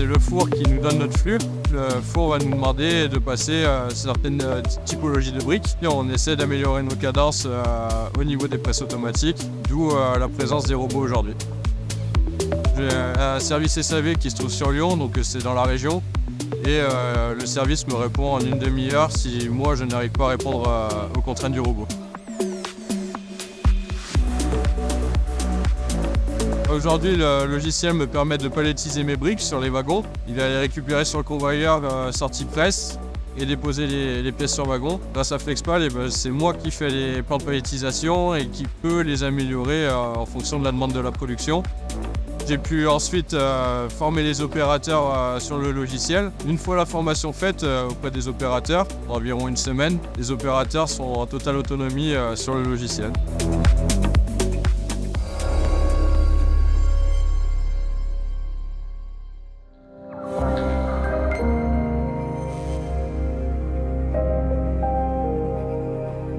c'est le four qui nous donne notre flux. Le four va nous demander de passer certaines typologies de briques. Et on essaie d'améliorer nos cadences au niveau des presses automatiques, d'où la présence des robots aujourd'hui. J'ai un service SAV qui se trouve sur Lyon, donc c'est dans la région. Et le service me répond en une demi-heure si moi je n'arrive pas à répondre aux contraintes du robot. Aujourd'hui, le logiciel me permet de palettiser mes briques sur les wagons. Il va les récupérer sur le convoyeur sortie presse et déposer les pièces sur wagon. Grâce à FlexPal, ben, c'est moi qui fais les plans de palettisation et qui peux les améliorer en fonction de la demande de la production. J'ai pu ensuite former les opérateurs sur le logiciel. Une fois la formation faite auprès des opérateurs, environ une semaine, les opérateurs sont en totale autonomie sur le logiciel.